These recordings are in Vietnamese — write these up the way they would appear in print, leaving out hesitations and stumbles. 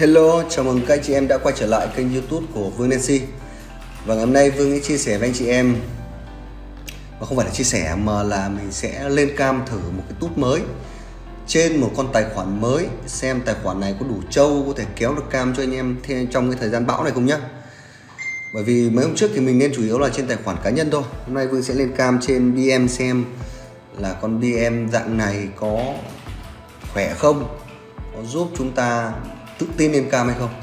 Hello, chào mừng các anh chị em đã quay trở lại kênh YouTube của Vuong Nency. Và ngày hôm nay Vương sẽ chia sẻ với anh chị em, và không phải là chia sẻ mà là mình sẽ lên cam thử một cái tút mới trên một con tài khoản mới, xem tài khoản này có đủ trâu có thể kéo được cam cho anh em trong cái thời gian bão này không nhá. Bởi vì mấy hôm trước thì mình nên chủ yếu là trên tài khoản cá nhân thôi. Hôm nay Vương sẽ lên cam trên BM xem là con BM dạng này có khỏe không, có giúp chúng ta tự tin lên cam hay không.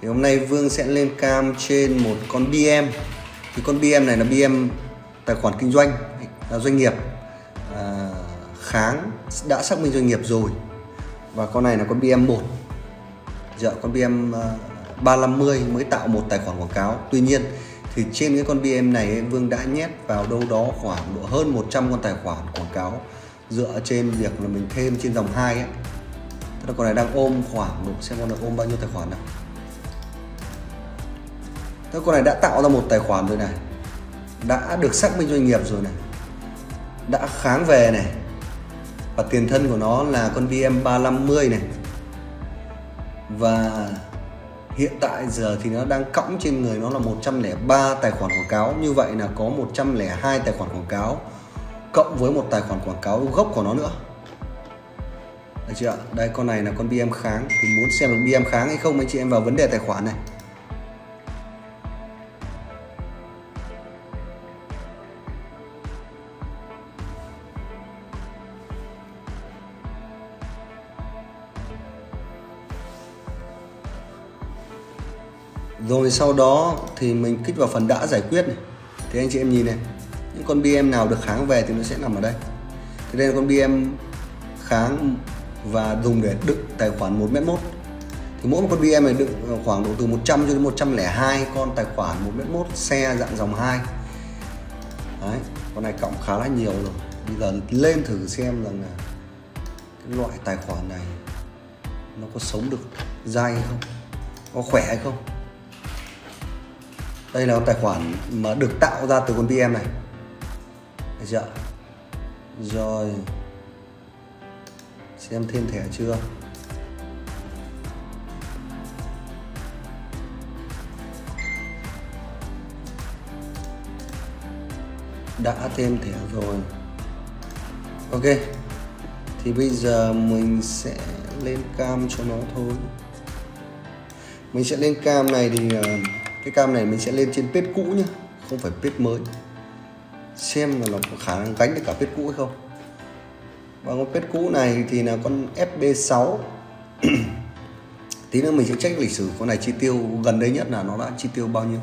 Thì hôm nay Vương sẽ lên cam trên một con BM. Thì con BM này là BM tài khoản kinh doanh, là doanh nghiệp kháng đã xác minh doanh nghiệp rồi. Và con này là con BM1. Dạ, con BM350 mới tạo một tài khoản quảng cáo. Tuy nhiên thì trên cái con BM này Vương đã nhét vào đâu đó khoảng độ hơn 100 con tài khoản quảng cáo, dựa trên việc là mình thêm trên dòng 2 ấy. Tức là con này đang ôm khoảng, xem con này ôm bao nhiêu tài khoản nào. Tức là con này đã tạo ra một tài khoản rồi này, đã được xác minh doanh nghiệp rồi này, đã kháng về này, và tiền thân của nó là con BM350 này. Và hiện tại giờ thì nó đang cõng trên người nó là 103 tài khoản quảng cáo. Như vậy là có 102 tài khoản quảng cáo cộng với một tài khoản quảng cáo gốc của nó nữa. Được chưa? Đây, con này là con BM kháng. Thì muốn xem được BM kháng hay không, anh chị em vào vấn đề tài khoản này. Rồi sau đó thì mình kích vào phần đã giải quyết này. Thì anh chị em nhìn này, những con BM nào được kháng về thì nó sẽ nằm ở đây. Thì đây là con BM kháng và dùng để đựng tài khoản 1m1. Thì mỗi một con BM này đựng khoảng độ từ 100 cho đến 102 con tài khoản 1m1 xe dạng dòng 2. Đấy, con này cộng khá là nhiều rồi. Bây giờ lên thử xem rằng là cái loại tài khoản này nó có sống được dai hay không, có khỏe hay không. Đây là con tài khoản mà được tạo ra từ con BM này. Được chưa? Rồi xem thêm thẻ chưa. Đã thêm thẻ rồi. Ok. Thì bây giờ mình sẽ lên cam cho nó thôi. Mình sẽ lên cam này thì cái cam này mình sẽ lên trên page cũ nhé, không phải page mới. Xem là nó có khả năng gánh được cả page cũ hay không. Và con page cũ này thì là con FB6. Tí nữa mình sẽ check lịch sử con này chi tiêu gần đây nhất là nó đã chi tiêu bao nhiêu.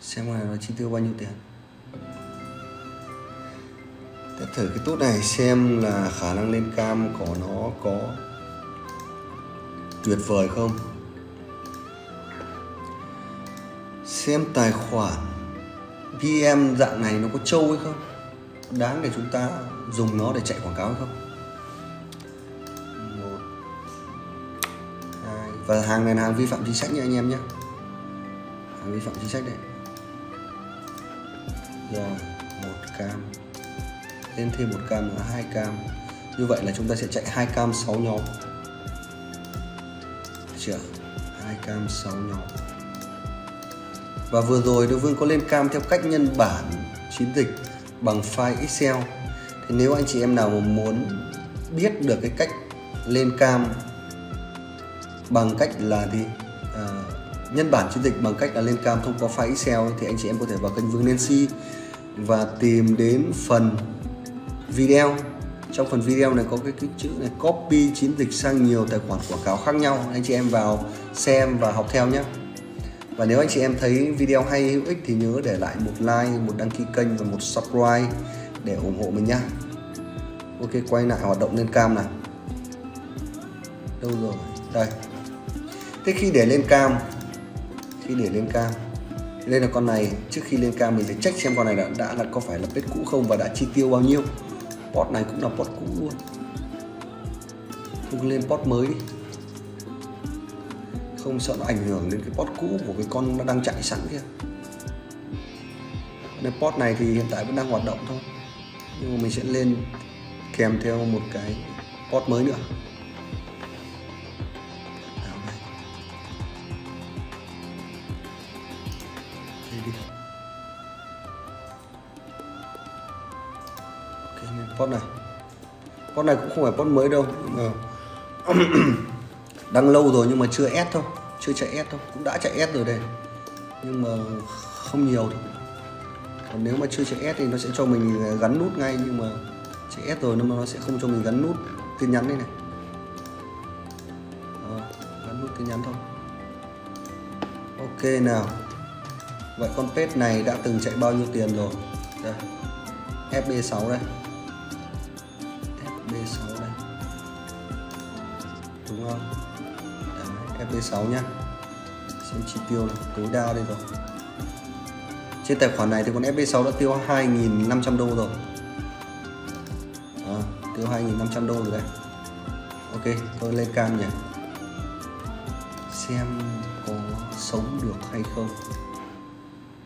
Xem con này nó chi tiêu bao nhiêu tiền. Test thử cái tút này xem là khả năng lên cam của nó có tuyệt vời không. Xem tài khoản BM dạng này nó có trâu hay không, đáng để chúng ta dùng nó để chạy quảng cáo hay không. 1, 2. Và hàng này là hàng vi phạm chính sách nha anh em nhé, hàng vi phạm chính sách đấy. Rồi 1 cam, lên thêm 1 cam là 2 cam. Như vậy là chúng ta sẽ chạy 2 cam 6 nhóm. Chưa, 2 cam 6 nhóm. Và vừa rồi đối Vương có lên cam theo cách nhân bản chiến dịch bằng file Excel. Thì nếu anh chị em nào mà muốn biết được cái cách lên cam bằng cách là nhân bản chiến dịch bằng cách là lên cam thông qua file Excel thì anh chị em có thể vào kênh Vuong Nency và tìm đến phần video. Trong phần video này có cái chữ này copy chiến dịch sang nhiều tài khoản quảng cáo khác nhau. Anh chị em vào xem và học theo nhé. Và nếu anh chị em thấy video hay hữu ích thì nhớ để lại một like, một đăng ký kênh và một subscribe để ủng hộ mình nhé. Ok, quay lại hoạt động lên cam này. Đâu rồi? Đây. Thế khi để lên cam, đây là con này. Trước khi lên cam mình phải check xem con này đã có phải là page cũ không và đã chi tiêu bao nhiêu. Port này cũng là port cũ luôn. Không lên port mới đi. Không sợ nó ảnh hưởng đến cái port cũ của cái con nó đang chạy sẵn kia. Nên port này thì hiện tại vẫn đang hoạt động thôi. Nhưng mà mình sẽ lên kèm theo một cái post mới nữa. Post này, post này cũng không phải post mới đâu, đang lâu rồi nhưng mà chưa ép thôi, chưa chạy ép thôi, cũng đã chạy ép rồi đây, nhưng mà không nhiều thôi. Còn nếu mà chưa chạy ép thì nó sẽ cho mình gắn nút ngay, nhưng mà chạy ép rồi nó sẽ không cho mình gắn nút tin nhắn đây này. Rồi, gắn nút tin nhắn thôi. Ok nào, vậy con pet này đã từng chạy bao nhiêu tiền rồi? Đây, FB6 đây. FB6 đây. Đúng không? Đấy, FB6 nhá. Xem chi tiêu là tối đa đây rồi. Trên tài khoản này thì con FB6 đã tiêu 2.500 đô rồi. À, tiêu 2.500 đô rồi đây. Ok, tôi lên cam nhỉ. Xem có sống được hay không.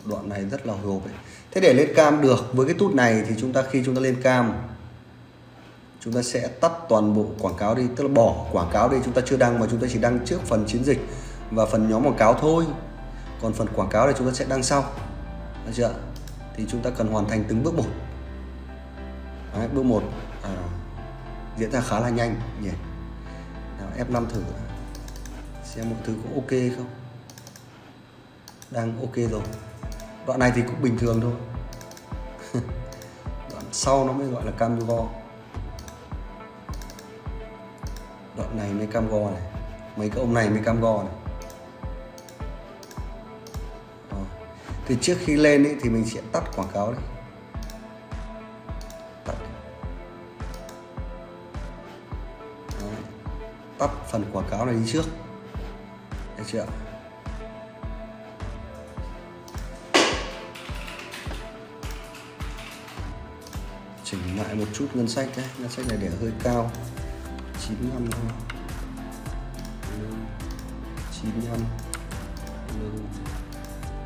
Đoạn này rất là hồi hộp ấy. Thế để lên cam được với cái tút này thì chúng ta khi chúng ta lên cam, chúng ta sẽ tắt toàn bộ quảng cáo đi, tức là bỏ quảng cáo đi, chúng ta chưa đăng mà chúng ta chỉ đăng trước phần chiến dịch và phần nhóm quảng cáo thôi. Còn phần quảng cáo này chúng ta sẽ đăng sau. Được chưa? Thì chúng ta cần hoàn thành từng bước một. Đấy, bước 1 diễn ra khá là nhanh nhỉ. Nào, F5 thử xem mọi thứ có ok không. Đang ok rồi. Đoạn này thì cũng bình thường thôi. Đoạn sau nó mới gọi là cam go. Đoạn này mới cam go này. Mấy cái ông này mới cam go này. Đó. Thì trước khi lên ý, thì mình sẽ tắt quảng cáo đi. Tắt. Đó. Tắt phần quảng cáo này đi trước. Được chưa? Chỉnh lại một chút ngân sách này để hơi cao 95 thôi, 95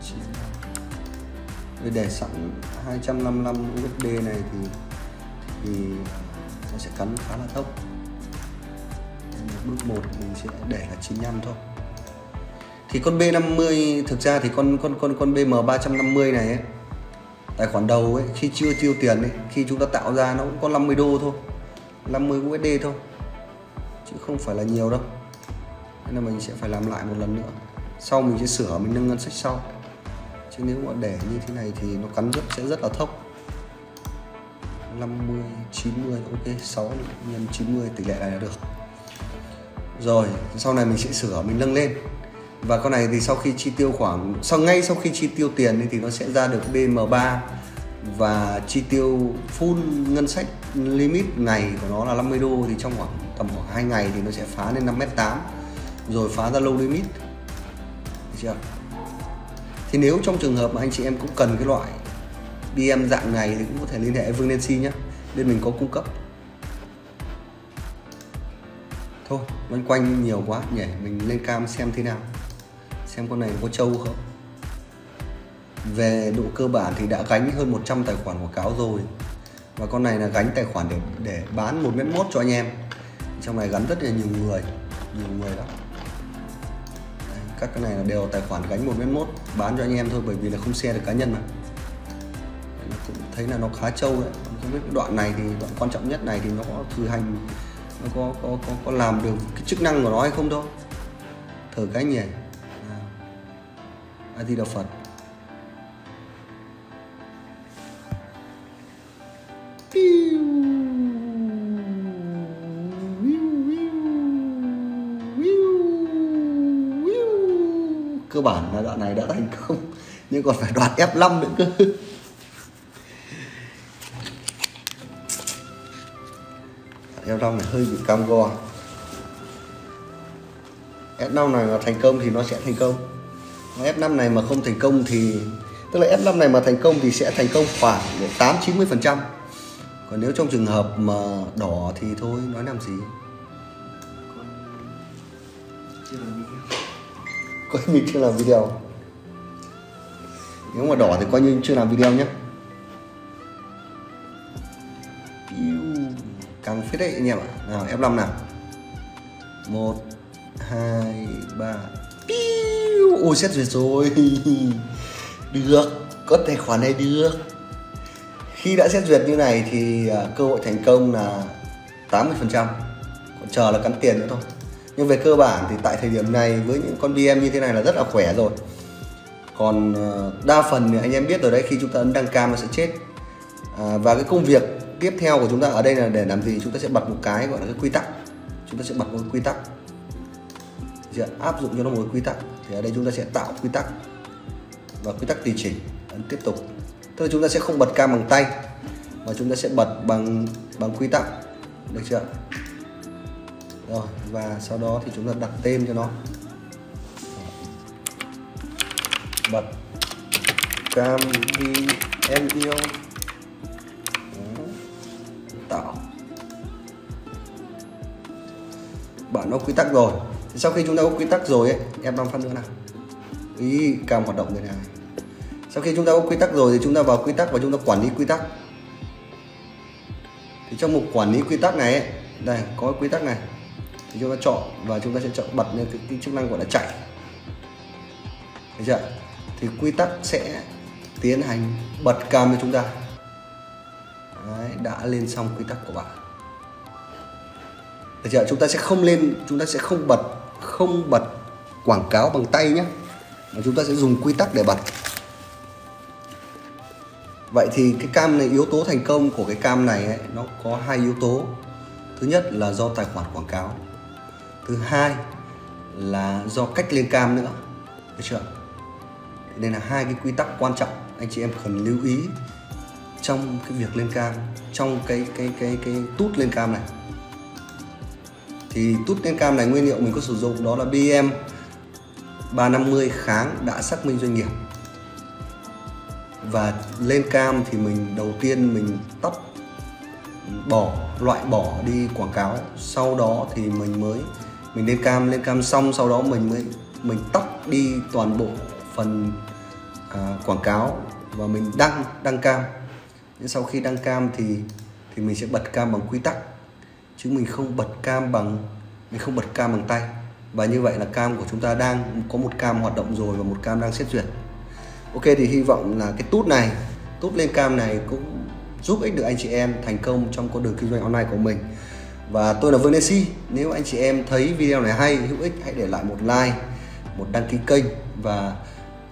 95. Để sẵn 255 USD này thì nó sẽ cắn khá là thấp. Bước 1 mình sẽ để là 95 thôi. Thì con B50 thực ra thì con BM350 này ấy, tài khoản đầu ấy, khi chưa tiêu tiền ấy, khi chúng ta tạo ra nó cũng có 50 đô thôi, 50 USD thôi, chứ không phải là nhiều đâu, nên là mình sẽ phải làm lại một lần nữa. Sau mình sẽ sửa, mình nâng ngân sách sau, chứ nếu mà để như thế này thì nó cắn sẽ rất là thấp. 50, 90, ok, 6 nhân 90 tỷ lệ này là được rồi. Sau này mình sẽ sửa, mình nâng lên. Và con này thì sau khi chi tiêu khoảng ngay sau khi chi tiêu tiền thì nó sẽ ra được BM3 và chi tiêu full ngân sách limit ngày của nó là 50 đô thì trong tầm khoảng 2 ngày thì nó sẽ phá lên 5m8 rồi phá ra low limit. Được chưa? Thì nếu trong trường hợp mà anh chị em cũng cần cái loại BM dạng này thì cũng có thể liên hệ với Vuong Nency nhé, bên mình có cung cấp. Thôi, loanh quanh nhiều quá nhỉ, mình lên cam xem thế nào. Xem con này có trâu không. Về độ cơ bản thì đã gánh hơn 100 tài khoản quảng cáo rồi. Và con này là gánh tài khoản để bán 1m1 cho anh em. Trong này gắn rất là nhiều người lắm. Các cái này là đều tài khoản gánh 1m1 bán cho anh em thôi, bởi vì là không share được cá nhân mà. Nó cũng thấy là nó khá trâu đấy. Không biết cái đoạn này thì đoạn quan trọng nhất này thì nó có thực hành, nó có làm được cái chức năng của nó hay không thôi. Thử cái nhỉ. A Di Đà Phật. Cơ bản là đoạn này đã thành công, nhưng còn phải đoạn F5 nữa cơ. F5 này hơi bị cam go. F5 này mà thành công thì nó sẽ thành công. F5 này mà không thành công thì, tức là F5 này mà thành công thì sẽ thành công khoảng 80-90%. Còn nếu trong trường hợp mà đỏ thì thôi, nói làm gì. Coi như chưa làm video. Nếu mà đỏ thì coi như chưa làm video nhé. Căng phết đấy anh em ạ. Nào F5 nào. 1 2 3. Ôi xét duyệt rồi. Được, có tài khoản này được. Khi đã xét duyệt như này thì cơ hội thành công là 80%, còn chờ là cắn tiền nữa thôi. Nhưng về cơ bản thì tại thời điểm này với những con DM như thế này là rất là khỏe rồi. Còn đa phần anh em biết rồi đấy, khi chúng ta ấn đăng cam nó sẽ chết. Và cái công việc tiếp theo của chúng ta ở đây là để làm gì? Chúng ta sẽ bật một cái gọi là cái quy tắc. Chúng ta sẽ bật một quy tắc, áp dụng cho nó một quy tắc. Thì ở đây chúng ta sẽ tạo quy tắc và quy tắc tùy chỉnh, ấn tiếp tục. Tức là chúng ta sẽ không bật cam bằng tay mà chúng ta sẽ bật bằng quy tắc, được chưa? Rồi, và sau đó thì chúng ta đặt tên cho nó, bật cam vì em yêu. Đó. Tạo bạn nó quy tắc rồi. Thì sau khi chúng ta có quy tắc rồi ấy, em làm phát nữa nào, ý cam hoạt động này này. Sau khi chúng ta có quy tắc rồi thì chúng ta vào quy tắc và chúng ta quản lý quy tắc. Thì trong mục quản lý quy tắc này ấy, đây có quy tắc này thì chúng ta chọn và chúng ta sẽ chọn bật lên cái chức năng gọi là chạy, được chưa? Thì quy tắc sẽ tiến hành bật cam cho chúng ta. Đấy, đã lên xong quy tắc của bạn, được chưa? Chúng ta sẽ không lên, chúng ta sẽ không bật quảng cáo bằng tay nhé, mà chúng ta sẽ dùng quy tắc để bật. Vậy thì cái cam này, yếu tố thành công của cái cam này ấy, nó có hai yếu tố. Thứ nhất là do tài khoản quảng cáo, thứ hai là do cách lên cam nữa, được chưa? Nên là hai cái quy tắc quan trọng anh chị em cần lưu ý trong cái việc lên cam, trong cái tút lên cam này. Thì tút lên cam này nguyên liệu mình có sử dụng đó là BM 350 kháng đã xác minh doanh nghiệp. Và lên cam thì mình đầu tiên mình tắt bỏ, loại bỏ đi quảng cáo, sau đó thì mình lên cam xong, sau đó mình tắt đi toàn bộ phần quảng cáo và mình đăng cam. Nhưng sau khi đăng cam thì mình sẽ bật cam bằng quy tắc, chứ mình không bật cam bằng tay. Và như vậy là cam của chúng ta đang có một cam hoạt động rồi và một cam đang xét duyệt. Ok, thì hy vọng là cái tút lên cam này cũng giúp ích được anh chị em thành công trong con đường kinh doanh online của mình. Và tôi là Vuong Nency. Nếu anh chị em thấy video này hay, hữu ích, hãy để lại một like, một đăng ký kênh. Và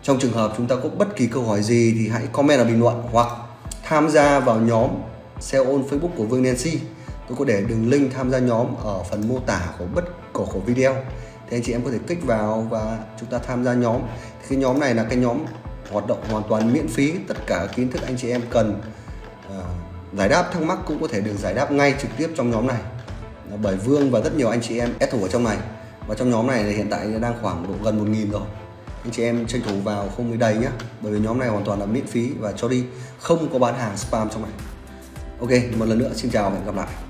trong trường hợp chúng ta có bất kỳ câu hỏi gì thì hãy comment ở bình luận hoặc tham gia vào nhóm SEO on Facebook của Vuong Nency. Tôi có để đường link tham gia nhóm ở phần mô tả của video. Thì anh chị em có thể click vào và chúng ta tham gia nhóm. Cái nhóm này là cái nhóm hoạt động hoàn toàn miễn phí, tất cả kiến thức anh chị em cần giải đáp thắc mắc cũng có thể được giải đáp ngay trực tiếp trong nhóm này, bởi Vuong và rất nhiều anh chị em ép thủ ở trong này. Và trong nhóm này thì hiện tại đang khoảng độ gần 1000 rồi, anh chị em tranh thủ vào không bị đầy nhé, bởi vì nhóm này hoàn toàn là miễn phí và cho đi, không có bán hàng spam trong này. Ok, một lần nữa xin chào và hẹn gặp lại.